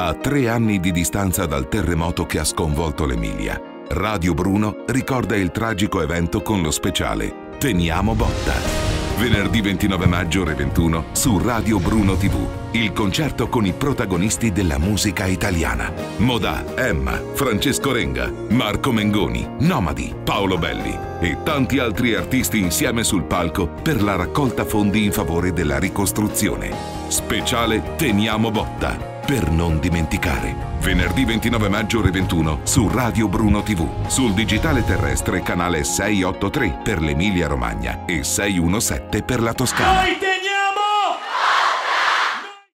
A 3 anni di distanza dal terremoto che ha sconvolto l'Emilia, Radio Bruno ricorda il tragico evento con lo speciale Teniamo Botta. Venerdì 29 maggio ore 21 su Radio Bruno TV, il concerto con i protagonisti della musica italiana. Modà, Emma, Francesco Renga, Marco Mengoni, Nomadi, Paolo Belli e tanti altri artisti insieme sul palco per la raccolta fondi in favore della ricostruzione. Speciale Teniamo Botta. Per non dimenticare, venerdì 29 maggio ore 21 su Radio Bruno TV, sul digitale terrestre canale 683 per l'Emilia Romagna e 617 per la Toscana.